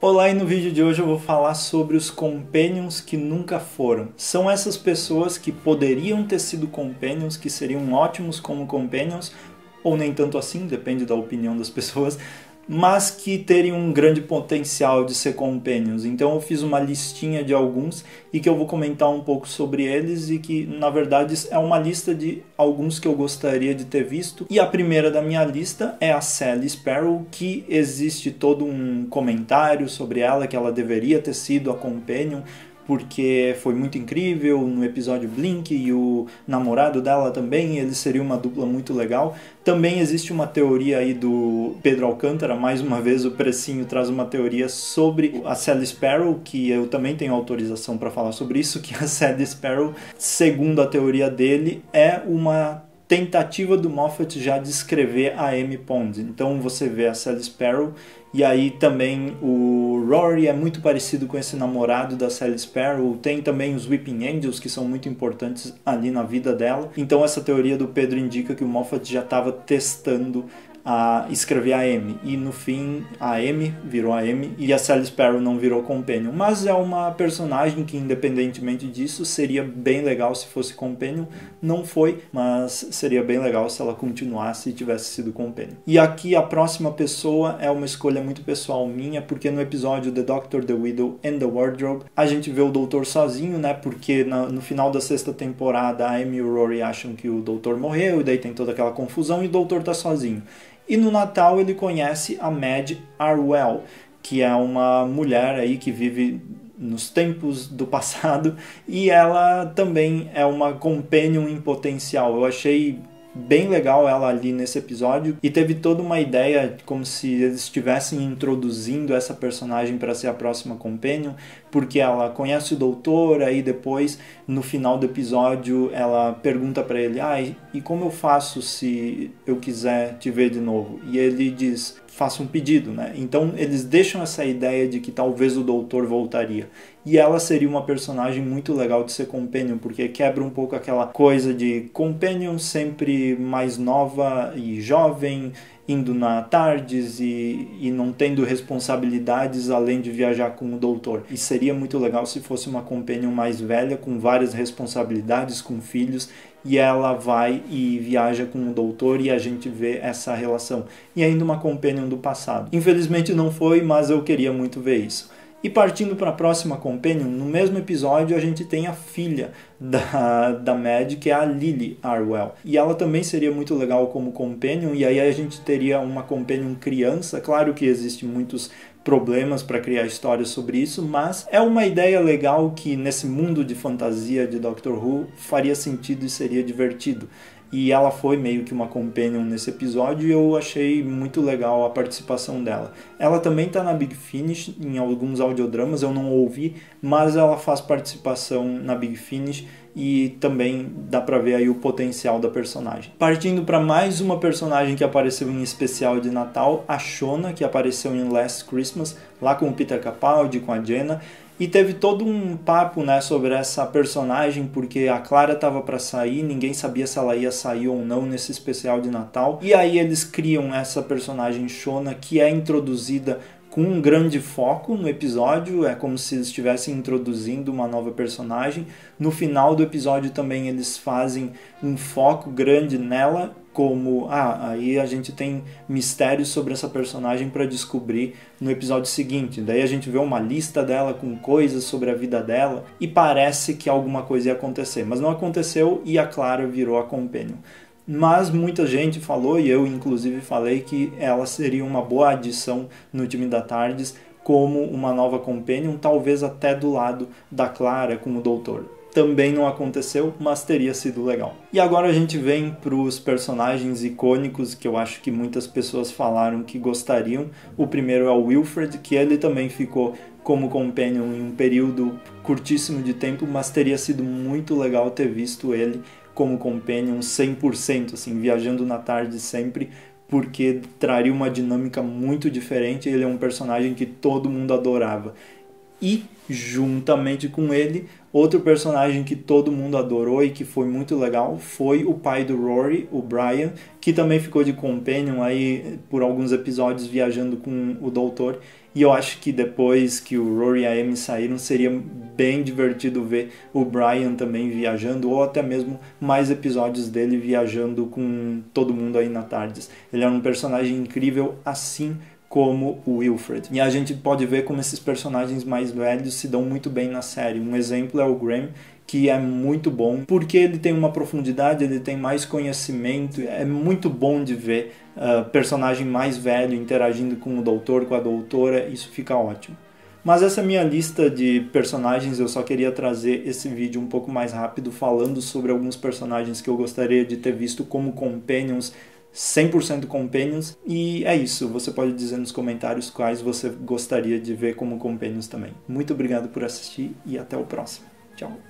Olá, e no vídeo de hoje eu vou falar sobre os Companions que nunca foram. São essas pessoas que poderiam ter sido Companions, que seriam ótimos como Companions, ou nem tanto assim, depende da opinião das pessoas, mas que teriam um grande potencial de ser Companions. Então eu fiz uma listinha de alguns e que eu vou comentar um pouco sobre eles e que, na verdade, é uma lista de alguns que eu gostaria de ter visto. E a primeira da minha lista é a Sally Sparrow, que existe todo um comentário sobre ela, que ela deveria ter sido a Companion, porque foi muito incrível no episódio Blink, e o namorado dela também, eles seriam uma dupla muito legal. Também existe uma teoria aí do Pedro Alcântara, mais uma vez o Precinho traz uma teoria sobre a Sally Sparrow, que eu também tenho autorização para falar sobre isso, que a Sally Sparrow, segundo a teoria dele, é uma tentativa do Moffat já de escrever a Amy Pond. Então você vê a Sally Sparrow, e aí também o Rory é muito parecido com esse namorado da Sally Sparrow. Tem também os Weeping Angels, que são muito importantes ali na vida dela. Então essa teoria do Pedro indica que o Moffat já estava testando a escrever a Amy, e no fim a Amy virou a Amy e a Sally Sparrow não virou Companion, mas é uma personagem que, independentemente disso, seria bem legal se fosse Companion. Não foi, mas seria bem legal se ela continuasse e tivesse sido Companion. E aqui a próxima pessoa é uma escolha muito pessoal minha, porque no episódio The Doctor, The Widow and the Wardrobe a gente vê o Doutor sozinho, né, porque no final da sexta temporada a Amy e o Rory acham que o Doutor morreu, e daí tem toda aquela confusão e o Doutor tá sozinho. E no Natal ele conhece a Madge Arwell, que é uma mulher aí que vive nos tempos do passado, e ela também é uma companion em potencial. Eu achei bem legal ela ali nesse episódio, e teve toda uma ideia como se eles estivessem introduzindo essa personagem para ser a próxima companion, porque ela conhece o doutor, aí depois no final do episódio ela pergunta para ele: ah, e como eu faço se eu quiser te ver de novo? E ele diz: faça um pedido, né? Então eles deixam essa ideia de que talvez o doutor voltaria. E ela seria uma personagem muito legal de ser companion, porque quebra um pouco aquela coisa de companion sempre mais nova e jovem, indo na TARDIS e não tendo responsabilidades além de viajar com o doutor. E seria muito legal se fosse uma companion mais velha, com várias responsabilidades, com filhos, e ela vai e viaja com o doutor e a gente vê essa relação. E ainda uma companion do passado. Infelizmente não foi, mas eu queria muito ver isso. E partindo para a próxima companion, no mesmo episódio a gente tem a filha da Madge, que é a Lily Arwell. E ela também seria muito legal como companion, e aí a gente teria uma companion criança. Claro que existem muitos problemas para criar histórias sobre isso, mas é uma ideia legal que nesse mundo de fantasia de Doctor Who faria sentido e seria divertido. E ela foi meio que uma companion nesse episódio, e eu achei muito legal a participação dela. Ela também está na Big Finish, em alguns audiodramas, eu não ouvi, mas ela faz participação na Big Finish, e também dá pra ver aí o potencial da personagem. Partindo para mais uma personagem que apareceu em especial de Natal, a Shona, que apareceu em Last Christmas, lá com o Peter Capaldi, com a Jenna, e teve todo um papo, né, sobre essa personagem, porque a Clara estava para sair, ninguém sabia se ela ia sair ou não nesse especial de Natal. E aí eles criam essa personagem Shona, que é introduzida com um grande foco no episódio, é como se eles estivessem introduzindo uma nova personagem. No final do episódio também eles fazem um foco grande nela, como, aí a gente tem mistérios sobre essa personagem para descobrir no episódio seguinte. Daí a gente vê uma lista dela com coisas sobre a vida dela, e parece que alguma coisa ia acontecer, mas não aconteceu, e a Clara virou a companion. Mas muita gente falou, e eu inclusive falei, que ela seria uma boa adição no time da TARDIS como uma nova companion, talvez até do lado da Clara como doutor. Também não aconteceu, mas teria sido legal. E agora a gente vem para os personagens icônicos que eu acho que muitas pessoas falaram que gostariam. O primeiro é o Wilfred, que ele também ficou como companion em um período curtíssimo de tempo, mas teria sido muito legal ter visto ele como companion 100%, assim, viajando na tarde sempre, porque traria uma dinâmica muito diferente. Ele é um personagem que todo mundo adorava. e juntamente com ele, outro personagem que todo mundo adorou e que foi muito legal foi o pai do Rory, o Brian, que também ficou de companion aí por alguns episódios viajando com o doutor. E eu acho que depois que o Rory e a Amy saíram, seria bem divertido ver o Brian também viajando, ou até mesmo mais episódios dele viajando com todo mundo aí na TARDIS. Ele era um personagem incrível, assim como o Wilfred. E a gente pode ver como esses personagens mais velhos se dão muito bem na série. Um exemplo é o Graham, que é muito bom, porque ele tem uma profundidade, ele tem mais conhecimento, é muito bom de ver personagem mais velho interagindo com o doutor, com a doutora, isso fica ótimo. Mas essa é a minha lista de personagens, eu só queria trazer esse vídeo um pouco mais rápido, falando sobre alguns personagens que eu gostaria de ter visto como companions, 100% companions, e é isso, você pode dizer nos comentários quais você gostaria de ver como companions também. Muito obrigado por assistir e até o próximo. Tchau!